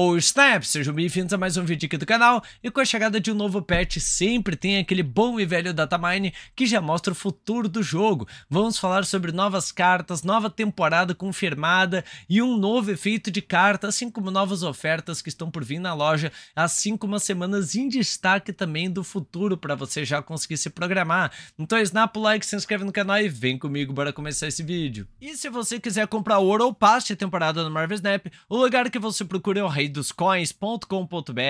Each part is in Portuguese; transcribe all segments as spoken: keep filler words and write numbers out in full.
Ou Snap, sejam bem-vindos a mais um vídeo aqui do canal, e com a chegada de um novo patch sempre tem aquele bom e velho datamine que já mostra o futuro do jogo. Vamos falar sobre novas cartas, nova temporada confirmada e um novo efeito de carta, assim como novas ofertas que estão por vir na loja, assim como as semanas em destaque também do futuro para você já conseguir se programar. Então snap o like, se inscreve no canal e vem comigo, bora começar esse vídeo. E se você quiser comprar ouro ou passe de temporada no Marvel Snap, o lugar que você procura é o rei dos coins ponto com ponto br.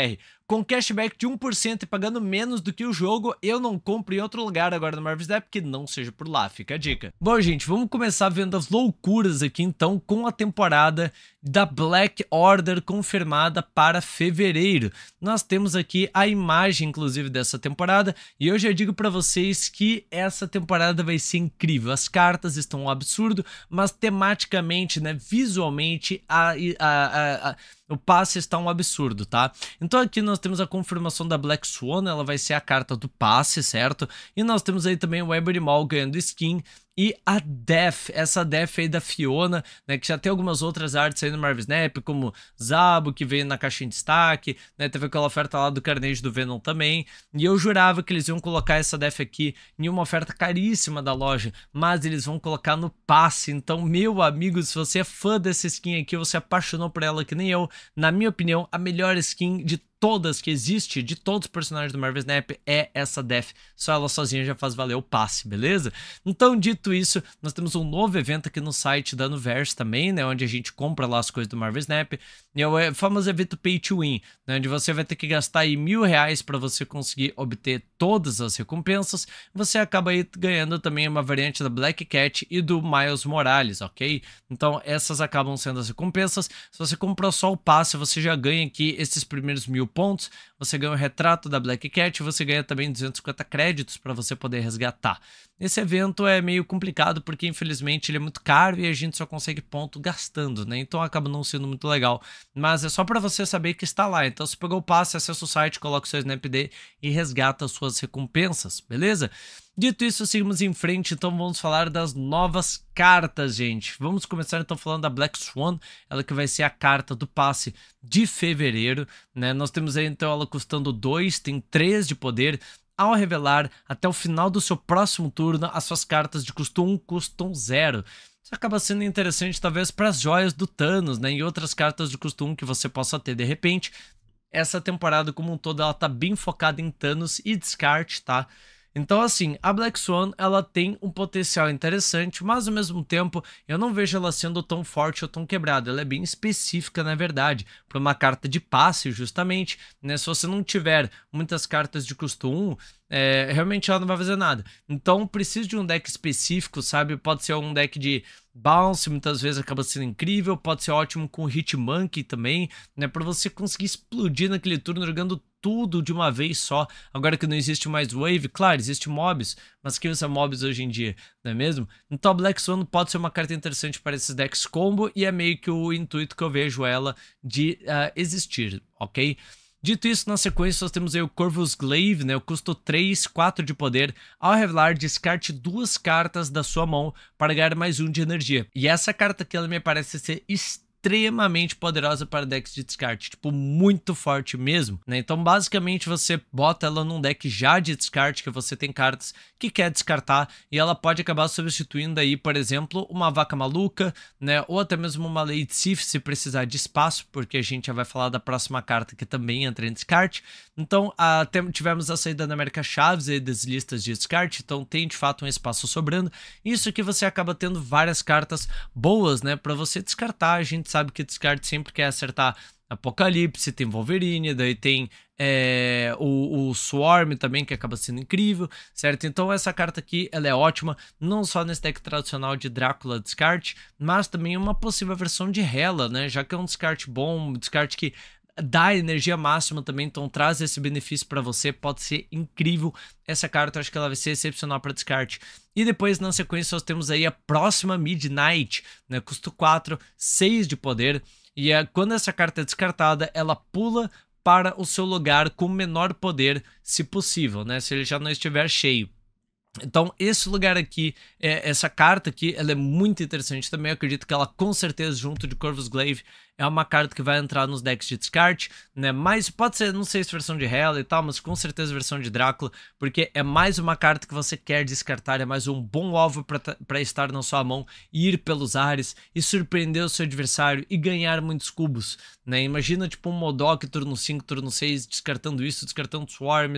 Com cashback de um por cento e pagando menos do que o jogo, eu não compro em outro lugar agora no Marvel Snap que não seja por lá, fica a dica. Bom, gente, vamos começar vendo as loucuras aqui então com a temporada da Black Order confirmada para fevereiro. Nós temos aqui a imagem, inclusive, dessa temporada, e eu já digo para vocês que essa temporada vai ser incrível. As cartas estão um absurdo, mas tematicamente, né, visualmente, a... a, a, a o passe está um absurdo, tá? Então aqui nós temos a confirmação da Black Swan, ela vai ser a carta do passe, certo? E nós temos aí também o Ebony Maw ganhando skin e a Death, essa Death aí da Fiona, né? Que já tem algumas outras artes aí no Marvel Snap, como Zabu, que veio na caixa em destaque, né? Teve aquela oferta lá do Carnage do Venom também. E eu jurava que eles iam colocar essa Death aqui em uma oferta caríssima da loja, mas eles vão colocar no passe. Então, meu amigo, se você é fã dessa skin aqui, você apaixonou por ela que nem eu, na minha opinião, a melhor skin de todas que existe, de todos os personagens do Marvel Snap, é essa Death. Só ela sozinha já faz valer o passe, beleza? Então, dito isso, nós temos um novo evento aqui no site da Universe também, né? Onde a gente compra lá as coisas do Marvel Snap. E é o famoso evento Pay to Win, né? Onde você vai ter que gastar aí mil reais para você conseguir obter todas as recompensas. Você acaba aí ganhando também uma variante da Black Cat e do Miles Morales, ok? Então, essas acabam sendo as recompensas. Se você comprou só o passe, você já ganha aqui esses primeiros mil pontos, você ganha o retrato da Black Cat, você ganha também duzentos e cinquenta créditos para você poder resgatar. Esse evento é meio complicado porque infelizmente ele é muito caro e a gente só consegue ponto gastando, né? Então acaba não sendo muito legal, mas é só para você saber que está lá. Então se pegou o passe, acessa o site, coloca o seu Snap D e resgata as suas recompensas, beleza? Dito isso, seguimos em frente, então vamos falar das novas cartas, gente. Vamos começar então falando da Black Swan, ela que vai ser a carta do passe de fevereiro, né? Nós temos aí então ela custando dois, tem três de poder. Ao revelar até o final do seu próximo turno, as suas cartas de custo um custam zero. Isso acaba sendo interessante talvez para as joias do Thanos, né? E outras cartas de custo um que você possa ter de repente. Essa temporada como um todo ela tá bem focada em Thanos e descarte, tá? Então assim, a Black Swan ela tem um potencial interessante, mas ao mesmo tempo eu não vejo ela sendo tão forte ou tão quebrada, ela é bem específica na verdade, para uma carta de passe justamente, né? Se você não tiver muitas cartas de custo um, é, realmente ela não vai fazer nada, então precisa de um deck específico, sabe? Pode ser um deck de Bounce, muitas vezes acaba sendo incrível, pode ser ótimo com Hitmonkey também, né? Para você conseguir explodir naquele turno jogando tudo de uma vez só, agora que não existe mais Wave, claro, existe mobs, mas quem usa mobs hoje em dia, não é mesmo? Então a Black Swan pode ser uma carta interessante para esses decks combo e é meio que o intuito que eu vejo ela de uh, existir, ok? Dito isso, na sequência nós temos aí o Corvus Glaive, né, o custo três, quatro de poder. Ao revelar, descarte duas cartas da sua mão para ganhar mais um de energia. E essa carta aqui, ela me parece ser extremamente poderosa para decks de descarte, tipo, muito forte mesmo, né? Então basicamente você bota ela num deck já de descarte, que você tem cartas que quer descartar, e ela pode acabar substituindo aí, por exemplo, uma vaca maluca, né? Ou até mesmo uma Lady Sif, se precisar de espaço, porque a gente já vai falar da próxima carta que também entra em descarte. Então a, tivemos a saída da América Chaves aí das listas de descarte, então tem de fato um espaço sobrando. Isso que você acaba tendo várias cartas boas, né, para você descartar. A gente sabe que descarte sempre quer acertar Apocalipse, tem Wolverine, daí tem é, o, o Swarm também, que acaba sendo incrível, certo? Então essa carta aqui, ela é ótima, não só nesse deck tradicional de Drácula descarte, mas também uma possível versão de Hela, né? Já que é um descarte bom, um descarte que dá energia máxima também, então traz esse benefício para você, pode ser incrível. Essa carta eu acho que ela vai ser excepcional para descarte. E depois na sequência nós temos aí a próxima Midnight, né? Custo quatro, seis de poder, e é, quando essa carta é descartada, ela pula para o seu lugar com menor poder, se possível, né? Se ele já não estiver cheio. Então esse lugar aqui, é, essa carta aqui, ela é muito interessante também. Eu acredito que ela com certeza junto de Corvus Glaive é uma carta que vai entrar nos decks de descarte, né? Mas pode ser, não sei se versão de Hela e tal, mas com certeza versão de Drácula, porque é mais uma carta que você quer descartar, é mais um bom alvo para estar na sua mão, ir pelos ares e surpreender o seu adversário e ganhar muitos cubos, né? Imagina tipo um Modok turno cinco, turno seis, descartando isso, descartando Swarm,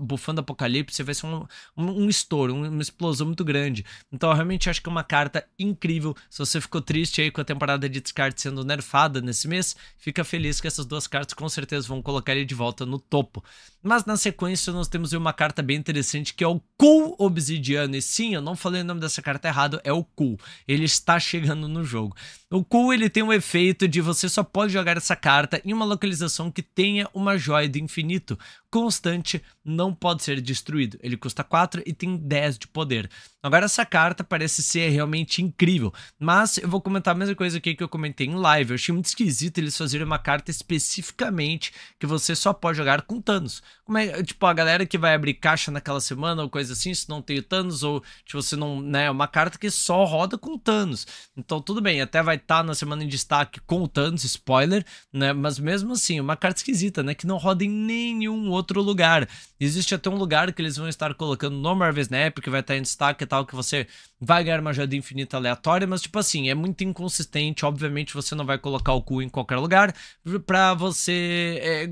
bufando Apocalipse, vai ser um, um, um estouro, uma explosão muito grande. Então eu realmente acho que é uma carta incrível. Se você ficou triste aí com a temporada de descarte sendo nerfada nesse mês, fica feliz que essas duas cartas com certeza vão colocar ele de volta no topo. Mas na sequência nós temos uma carta bem interessante que é o Cull Obsidiano, e sim, eu não falei o nome dessa carta errado, é o Cull, ele está chegando no jogo. O Cull, ele tem um efeito de você só pode jogar essa carta em uma localização que tenha uma joia do infinito constante, não pode ser destruído. Ele custa quatro e tem dez de poder. Agora essa carta parece ser realmente incrível, mas eu vou comentar a mesma coisa aqui que eu comentei em live. Eu achei muito esquisito eles fazerem uma carta especificamente que você só pode jogar com Thanos. Como é, tipo, a galera que vai abrir caixa naquela semana ou coisa assim, se não tem o Thanos, ou tipo, se não, né, uma carta que só roda com Thanos. Então tudo bem, até vai estar tá na semana em destaque com o Thanos, spoiler, né, mas mesmo assim, uma carta esquisita, né, que não roda em nenhum outro outro lugar. Existe até um lugar que eles vão estar colocando no Marvel Snap, que vai estar em destaque e tal, que você vai ganhar uma joia infinita aleatória, mas tipo assim, é muito inconsistente. Obviamente você não vai colocar o Cull em qualquer lugar pra você é,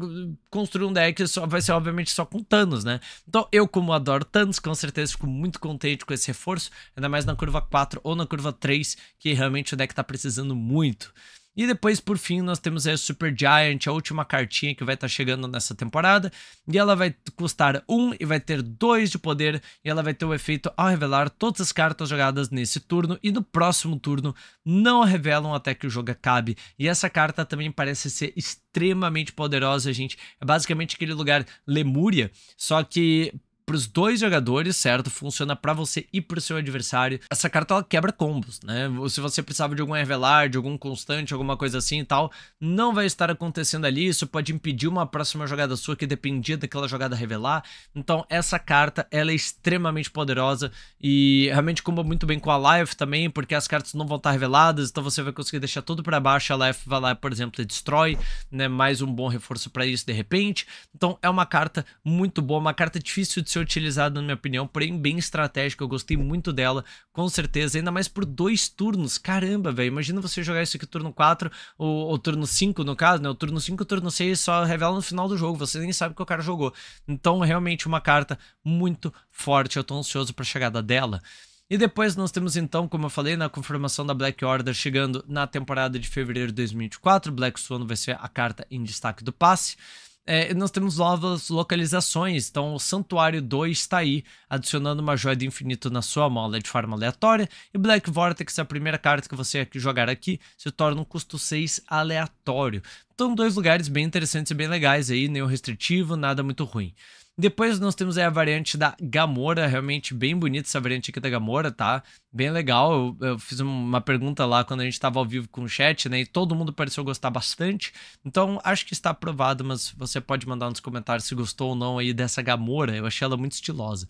construir um deck, só vai ser obviamente só com Thanos, né? Então eu, como adoro Thanos, com certeza fico muito contente com esse reforço, ainda mais na curva quatro ou na curva três, que realmente o deck tá precisando muito. E depois, por fim, nós temos aí a Super Giant, a última cartinha que vai estar tá chegando nessa temporada. E ela vai custar um e vai ter dois de poder. E ela vai ter o efeito ao revelar todas as cartas jogadas nesse turno. E no próximo turno não revelam até que o jogo acabe. E essa carta também parece ser extremamente poderosa, gente. É basicamente aquele lugar Lemúria, só que para os dois jogadores, certo? Funciona para você e para o seu adversário. Essa carta, ela quebra combos, né? Se você precisava de algum revelar, de algum constante, alguma coisa assim e tal, não vai estar acontecendo ali. Isso pode impedir uma próxima jogada sua que dependia daquela jogada revelar. Então, essa carta, ela é extremamente poderosa e realmente comba muito bem com a Life também, porque as cartas não vão estar reveladas, então você vai conseguir deixar tudo para baixo. A Life vai lá, por exemplo, e destrói, né? Mais um bom reforço para isso, de repente. Então, é uma carta muito boa, uma carta difícil de ser utilizado, na minha opinião, porém bem estratégica. Eu gostei muito dela, com certeza, ainda mais por dois turnos. Caramba, velho, imagina você jogar isso aqui turno quatro ou, ou turno cinco, no caso, né? O turno cinco e turno seis só revela no final do jogo, você nem sabe que o cara jogou. Então, realmente uma carta muito forte, eu tô ansioso pra chegada dela. E depois nós temos então, como eu falei, na confirmação da Black Order chegando na temporada de fevereiro de dois mil e vinte e quatro, Black Swan vai ser a carta em destaque do passe. É, nós temos novas localizações, então o Santuário dois está aí, adicionando uma joia do infinito na sua mão de forma aleatória, e Black Vortex, a primeira carta que você jogar aqui, se torna um custo seis aleatório. Então dois lugares bem interessantes e bem legais aí, nenhum restritivo, nada muito ruim. Depois nós temos aí a variante da Gamora, realmente bem bonita essa variante aqui da Gamora, tá? Bem legal, eu, eu fiz uma pergunta lá quando a gente tava ao vivo com o chat, né? E todo mundo pareceu gostar bastante, então acho que está aprovado, mas você pode mandar nos comentários se gostou ou não aí dessa Gamora, eu achei ela muito estilosa.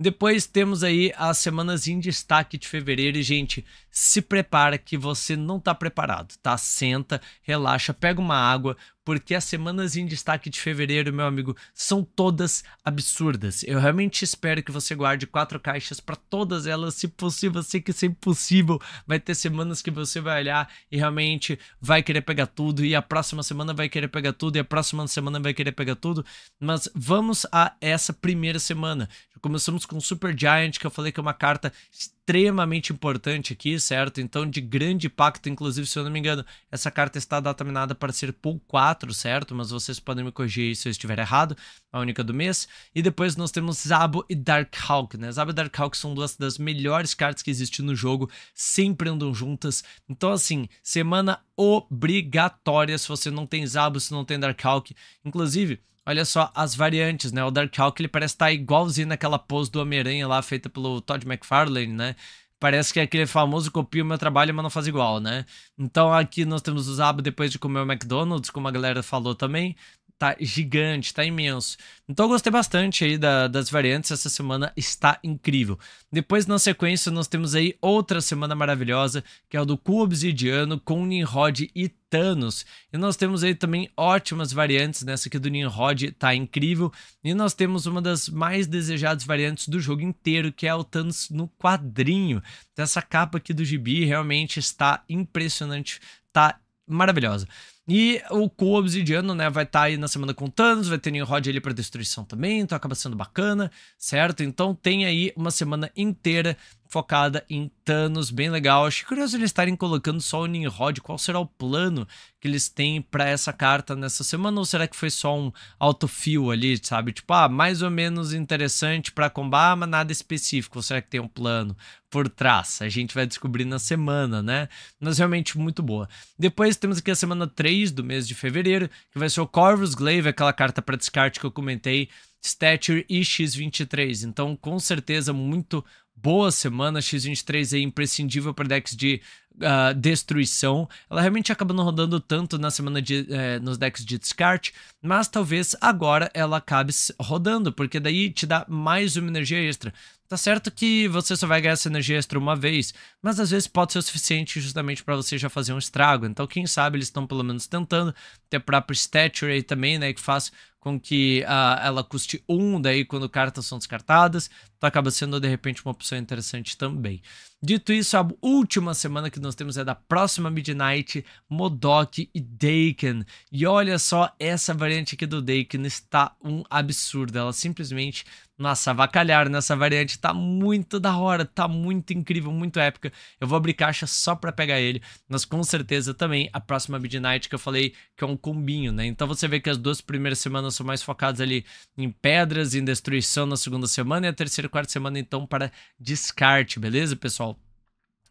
Depois temos aí as semanas em destaque de fevereiro e, gente, se prepara que você não tá preparado, tá? Senta, relaxa, pega uma água, porque as semanas em destaque de fevereiro, meu amigo, são todas absurdas. Eu realmente espero que você guarde quatro caixas para todas elas, se possível. Eu sei que isso é impossível. Vai ter semanas que você vai olhar e realmente vai querer pegar tudo, e a próxima semana vai querer pegar tudo, e a próxima semana vai querer pegar tudo. Mas vamos a essa primeira semana. Já começamos com Super Giant, que eu falei que é uma carta extremamente importante aqui, certo? Então, de grande impacto, inclusive, se eu não me engano, essa carta está dataminada para ser Pool quatro, certo? Mas vocês podem me corrigir aí se eu estiver errado, a única do mês. E depois nós temos Zabu e Dark Hawk, né? Zabu e Dark Hawk são duas das melhores cartas que existem no jogo, sempre andam juntas. Então, assim, semana obrigatória se você não tem Zabu, se não tem Dark Hawk. Inclusive, olha só as variantes, né? O Dark Hawk, ele parece estar igualzinho naquela pose do Homem-Aranha lá, feita pelo Todd McFarlane, né? Parece que é aquele famoso copia o meu trabalho, mas não faz igual, né? Então aqui nós temos o Zabu depois de comer o McDonald's, como a galera falou também. tá gigante, tá imenso. Então eu gostei bastante aí da, das variantes, essa semana está incrível. Depois, na sequência, nós temos aí outra semana maravilhosa, que é o do Cull Obsidiano com Nimrod e Thanos. E nós temos aí também ótimas variantes, nessa aqui do Nimrod tá incrível. E nós temos uma das mais desejadas variantes do jogo inteiro, que é o Thanos no quadrinho. Então, essa capa aqui do gibi realmente está impressionante, tá maravilhosa. E o Cull Obsidiano, né, vai estar tá aí na semana com Thanos, vai ter Nimrod ali para destruição também, então acaba sendo bacana, certo? Então tem aí uma semana inteira focada em Thanos, bem legal. Achei curioso eles estarem colocando só o Nimrod, qual será o plano que eles têm para essa carta nessa semana, ou será que foi só um autofill ali, sabe? Tipo, ah, mais ou menos interessante para combar, mas nada específico, ou será que tem um plano por trás? A gente vai descobrir na semana, né? Mas realmente muito boa. Depois temos aqui a semana três do mês de fevereiro, que vai ser o Corvus Glaive, aquela carta para descarte que eu comentei, Stature e X vinte e três. Então, com certeza, muito boa semana. X vinte e três é imprescindível para decks de uh, destruição. Ela realmente acaba não rodando tanto na semana de, eh, nos decks de descarte, mas talvez agora ela acabe rodando, porque daí te dá mais uma energia extra. Tá certo que você só vai ganhar essa energia extra uma vez, mas às vezes pode ser o suficiente justamente para você já fazer um estrago. Então, quem sabe eles estão pelo menos tentando. Até o próprio Stature aí também, né, que faz com que uh, ela custe um, daí quando cartas são descartadas, então acaba sendo de repente uma opção interessante também. Dito isso, a última semana que nós temos é da próxima Midnight, Modok e Daken. E olha só, essa variante aqui do Daken está um absurdo. Ela simplesmente, nossa, avacalhar nessa variante. Tá muito da hora, tá muito incrível, muito épica. Eu vou abrir caixa só pra pegar ele. Mas com certeza também a próxima Midnight, que eu falei que é um combinho, né? Então você vê que as duas primeiras semanas são mais focadas ali em pedras, em destruição na segunda semana. E a terceira e quarta semana então para descarte, beleza, pessoal?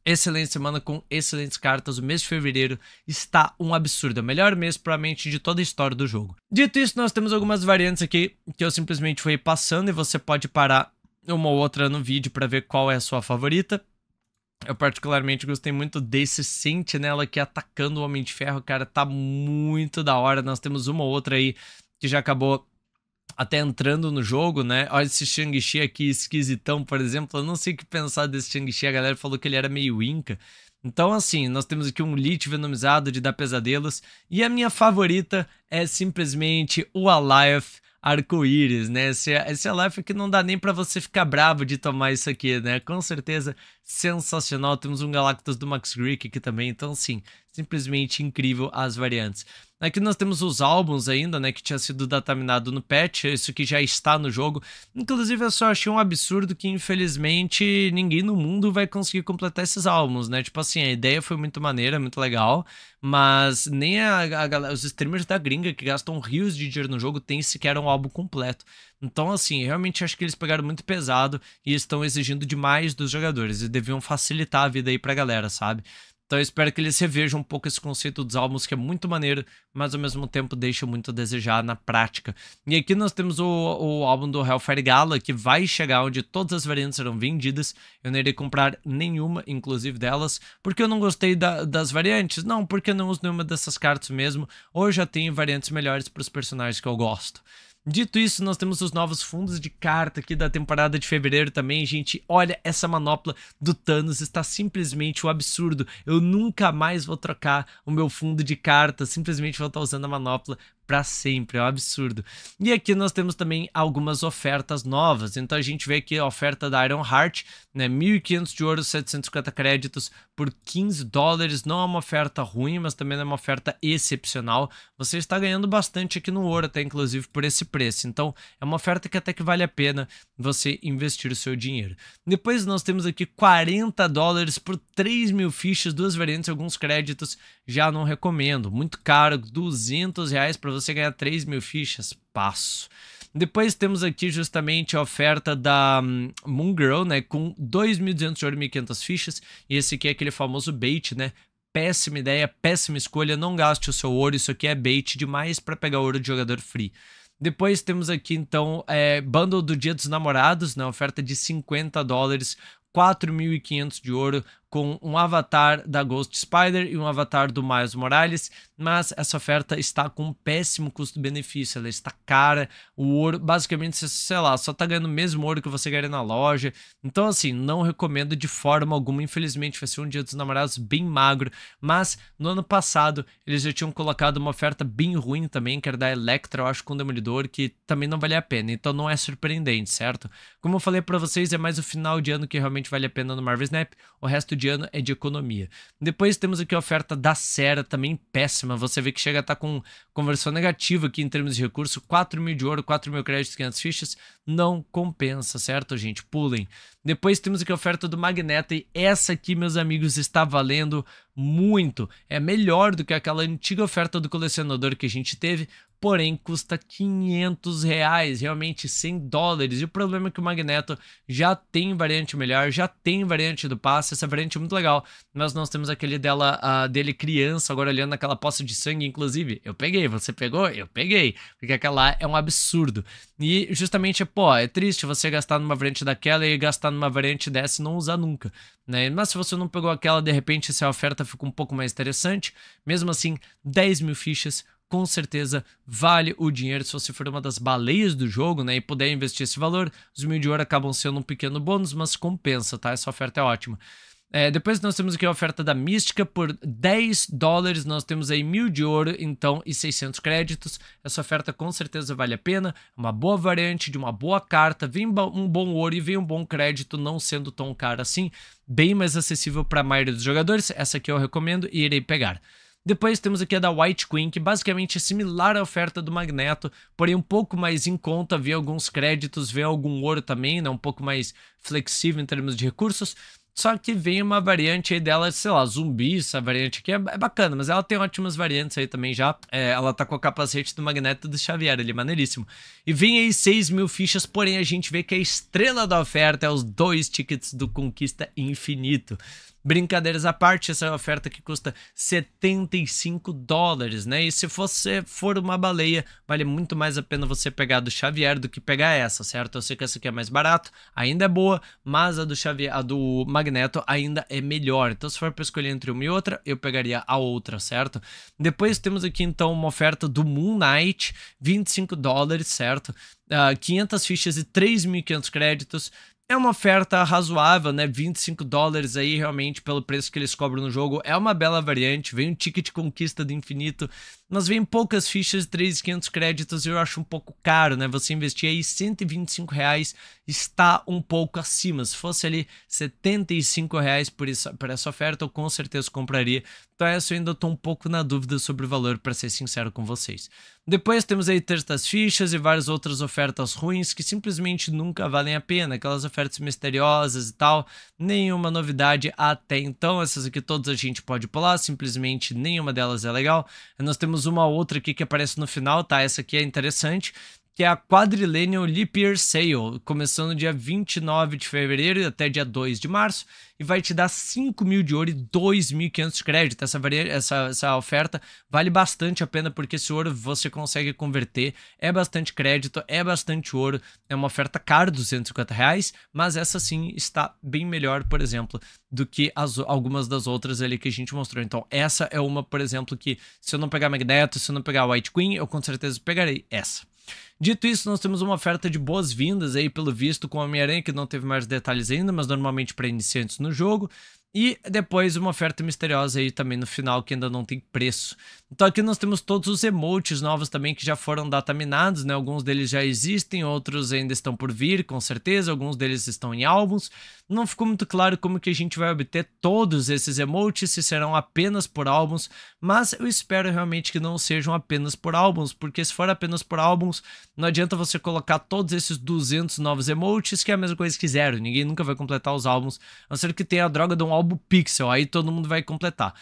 Excelente semana com excelentes cartas. O mês de fevereiro está um absurdo. É o melhor mês, provavelmente, de toda a história do jogo. Dito isso, nós temos algumas variantes aqui que eu simplesmente fui passando e você pode parar uma ou outra no vídeo para ver qual é a sua favorita. Eu particularmente gostei muito desse Sentinela aqui atacando o Homem de Ferro, cara, tá muito da hora. Nós temos uma ou outra aí que já acabou até entrando no jogo, né? Olha esse Shang-Chi aqui, esquisitão, por exemplo. Eu não sei o que pensar desse Shang-Chi. A galera falou que ele era meio Inca. Então, assim, nós temos aqui um Lich venomizado de dar pesadelos. E a minha favorita é simplesmente o Alife arco-íris, né? Esse, esse Alife aqui não dá nem pra você ficar bravo de tomar isso aqui, né? Com certeza, sensacional. Temos um Galactus do Max Greek aqui também. Então, sim, simplesmente incrível as variantes. Aqui nós temos os álbuns ainda, né, que tinha sido dataminado no patch, isso que já está no jogo. Inclusive eu só achei um absurdo que infelizmente ninguém no mundo vai conseguir completar esses álbuns, né, tipo assim, a ideia foi muito maneira, muito legal, mas nem a, a, os streamers da gringa que gastam rios de dinheiro no jogo tem sequer um álbum completo. Então, assim, realmente acho que eles pegaram muito pesado e estão exigindo demais dos jogadores e deviam facilitar a vida aí pra galera, sabe? Então eu espero que eles revejam um pouco esse conceito dos álbuns, que é muito maneiro, mas ao mesmo tempo deixa muito a desejar na prática. E aqui nós temos o, o álbum do Hellfire Gala, que vai chegar onde todas as variantes serão vendidas. Eu não irei comprar nenhuma, inclusive delas, porque eu não gostei da, das variantes. Não, porque eu não uso nenhuma dessas cartas mesmo, ou já tenho variantes melhores para os personagens que eu gosto. Dito isso, nós temos os novos fundos de carta aqui da temporada de fevereiro também, gente. Olha, essa manopla do Thanos está simplesmente um absurdo. Eu nunca mais vou trocar o meu fundo de carta, simplesmente vou estar usando a manopla pra sempre, é um absurdo. E aqui nós temos também algumas ofertas novas. Então a gente vê aqui a oferta da Iron Heart, né, mil e quinhentos de ouro, setecentos e cinquenta créditos por quinze dólares. Não é uma oferta ruim, mas também não é uma oferta excepcional. Você está ganhando bastante aqui no ouro, até inclusive por esse preço. Então é uma oferta que até que vale a pena você investir o seu dinheiro. Depois nós temos aqui quarenta dólares por três mil fichas, duas variantes, alguns créditos. Já não recomendo, muito caro, duzentos reais para você ganhar três mil fichas, passo. Depois temos aqui justamente a oferta da um, Moon Girl, né, com dois mil e duzentos de ouro e mil e quinhentas fichas, e esse aqui é aquele famoso bait, né, péssima ideia, péssima escolha, não gaste o seu ouro, isso aqui é bait demais para pegar ouro de jogador free. Depois temos aqui então, é, bundle do Dia dos Namorados, né, oferta de cinquenta dólares, quatro mil e quinhentos de ouro, com um avatar da Ghost Spider e um avatar do Miles Morales, mas essa oferta está com um péssimo custo-benefício, ela está cara, o ouro, basicamente, você, sei lá, só tá ganhando o mesmo ouro que você ganha na loja, então assim, não recomendo de forma alguma, infelizmente vai ser um Dia dos Namorados bem magro, mas no ano passado eles já tinham colocado uma oferta bem ruim também, que era da Electra, eu acho, com o Demolidor, que também não valia a pena, então não é surpreendente, certo? Como eu falei pra vocês, é mais o final de ano que realmente vale a pena no Marvel Snap, o resto de ano é de economia. Depois temos aqui a oferta da Sera, também péssima, você vê que chega a estar com conversão negativa aqui em termos de recurso, quatro mil de ouro, quatro mil créditos, quinhentas fichas, não compensa, certo, gente? Pulem. Depois temos aqui a oferta do Magneto, e essa aqui, meus amigos, está valendo muito, é melhor do que aquela antiga oferta do colecionador que a gente teve, porém custa quinhentos reais, realmente cem dólares, e o problema é que o Magneto já tem variante melhor, já tem variante do passe, essa variante é muito legal, mas nós temos aquele dela, uh, dele criança, agora olhando aquela poça de sangue, inclusive, eu peguei, você pegou? Eu peguei, porque aquela lá é um absurdo, e justamente, pô, é triste você gastar numa variante daquela e gastar numa variante dessa e não usar nunca, né, mas se você não pegou aquela, de repente essa oferta fica um pouco mais interessante, mesmo assim, dez mil fichas, com certeza vale o dinheiro se você for uma das baleias do jogo, né, e puder investir esse valor. Os mil de ouro acabam sendo um pequeno bônus, mas compensa, tá? Essa oferta é ótima. É, depois nós temos aqui a oferta da Mística, por dez dólares nós temos aí mil de ouro, então, e seiscentos créditos, essa oferta com certeza vale a pena, uma boa variante de uma boa carta, vem um bom ouro e vem um bom crédito, não sendo tão caro assim, bem mais acessível para a maioria dos jogadores, essa aqui eu recomendo e irei pegar. Depois temos aqui a da White Queen, que basicamente é similar à oferta do Magneto, porém um pouco mais em conta, vê alguns créditos, vê algum ouro também, né, um pouco mais flexível em termos de recursos, só que vem uma variante aí dela, sei lá, zumbi, essa variante aqui é bacana, mas ela tem ótimas variantes aí também já, é, ela tá com o capacete do Magneto do Xavier ali, maneiríssimo. E vem aí seis mil fichas, porém a gente vê que a estrela da oferta é os dois tickets do Conquista Infinito. Brincadeiras à parte, essa é uma oferta que custa setenta e cinco dólares, né? E se você for uma baleia, vale muito mais a pena você pegar a do Xavier do que pegar essa, certo? Eu sei que essa aqui é mais barato, ainda é boa, mas a do Xavier, a do Magneto ainda é melhor. Então se for para escolher entre uma e outra, eu pegaria a outra, certo? Depois temos aqui então uma oferta do Moon Knight, vinte e cinco dólares, certo? Uh, quinhentas fichas e três mil e quinhentos créditos. É uma oferta razoável, né, vinte e cinco dólares aí realmente pelo preço que eles cobram no jogo, é uma bela variante, vem um ticket Conquista do Infinito, mas vem poucas fichas, três mil e quinhentos créditos, eu acho um pouco caro, né, você investir aí cento e vinte e cinco reais está um pouco acima, se fosse ali setenta e cinco reais por, isso, por essa oferta eu com certeza compraria, então essa eu ainda estou um pouco na dúvida sobre o valor, para ser sincero com vocês. Depois temos aí terças fichas e várias outras ofertas ruins que simplesmente nunca valem a pena, aquelas ofertas misteriosas e tal, nenhuma novidade até então, essas aqui todas a gente pode pular, simplesmente nenhuma delas é legal. Nós temos uma outra aqui que aparece no final, tá, essa aqui é interessante, que é a Quadrillennial Leap Year Sale, começando no dia vinte e nove de fevereiro até dia dois de março, e vai te dar cinco mil de ouro e dois mil e quinhentos créditos, essa, essa, essa oferta vale bastante a pena, porque esse ouro você consegue converter, é bastante crédito, é bastante ouro, é uma oferta cara, duzentos e cinquenta reais, mas essa sim está bem melhor, por exemplo, do que as, algumas das outras ali que a gente mostrou, então essa é uma, por exemplo, que se eu não pegar Magneto, se eu não pegar White Queen, eu com certeza pegarei essa. Dito isso, nós temos uma oferta de boas-vindas aí, pelo visto, com a Homem-Aranha, que não teve mais detalhes ainda, mas normalmente para iniciantes no jogo. E depois uma oferta misteriosa aí também no final, que ainda não tem preço. Então aqui nós temos todos os emotes novos também que já foram dataminados, né? Alguns deles já existem, outros ainda estão por vir, com certeza. Alguns deles estão em álbuns. Não ficou muito claro como que a gente vai obter todos esses emotes, se serão apenas por álbuns. Mas eu espero realmente que não sejam apenas por álbuns, porque se for apenas por álbuns, não adianta você colocar todos esses duzentos novos emotes, que é a mesma coisa que zero. Ninguém nunca vai completar os álbuns, a não ser que tenha a droga de um álbum Pixel, aí todo mundo vai completar.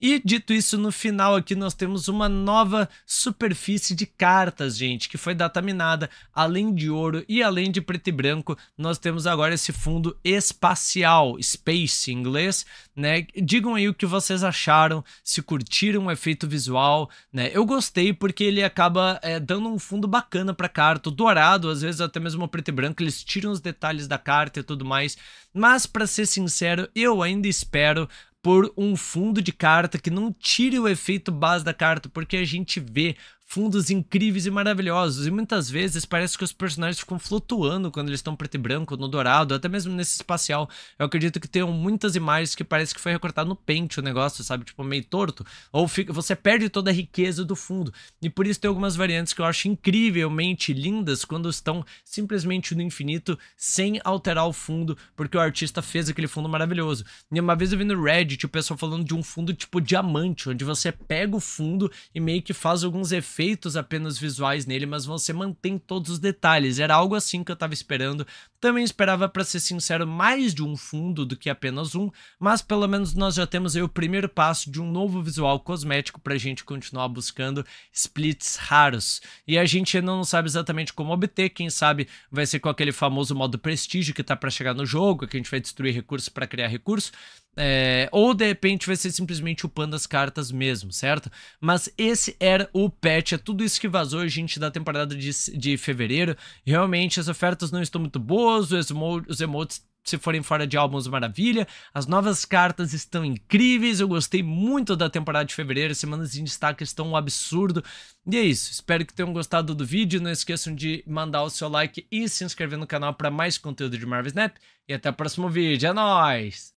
E dito isso, no final aqui nós temos uma nova superfície de cartas, gente, que foi dataminada, além de ouro e além de preto e branco, nós temos agora esse fundo espacial, space em inglês, né? Digam aí o que vocês acharam, se curtiram o efeito visual, né? Eu gostei porque ele acaba é, dando um fundo bacana pra carta, dourado, às vezes até mesmo preto e branco, eles tiram os detalhes da carta e tudo mais, mas pra ser sincero, eu ainda espero por um fundo de carta que não tire o efeito base da carta, porque a gente vê fundos incríveis e maravilhosos, e muitas vezes parece que os personagens ficam flutuando quando eles estão preto e branco, no dourado, até mesmo nesse espacial. Eu acredito que tenham muitas imagens que parece que foi recortado no Paint o negócio, sabe, tipo meio torto, ou fica, você perde toda a riqueza do fundo, e por isso tem algumas variantes que eu acho incrivelmente lindas quando estão simplesmente no infinito, sem alterar o fundo, porque o artista fez aquele fundo maravilhoso. E uma vez eu vi no Reddit o pessoal falando de um fundo tipo diamante, onde você pega o fundo e meio que faz alguns efeitos feitos apenas visuais nele, mas você mantém todos os detalhes. Era algo assim que eu tava esperando. Também esperava, pra ser sincero, mais de um fundo do que apenas um, mas pelo menos nós já temos aí o primeiro passo de um novo visual cosmético pra gente continuar buscando splits raros. E a gente ainda não sabe exatamente como obter, quem sabe vai ser com aquele famoso modo prestígio que tá pra chegar no jogo, que a gente vai destruir recursos pra criar recursos. É, ou de repente vai ser simplesmente upando as cartas mesmo, certo? Mas esse era o patch, é tudo isso que vazou, gente, da temporada de, de fevereiro. Realmente as ofertas não estão muito boas, os, emo os emotes, se forem fora de álbuns, maravilha. As novas cartas estão incríveis, eu gostei muito da temporada de fevereiro, semanas de destaque estão um absurdo. E é isso, espero que tenham gostado do vídeo, não esqueçam de mandar o seu like e se inscrever no canal para mais conteúdo de Marvel Snap. E até o próximo vídeo, é nóis!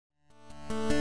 Thank you.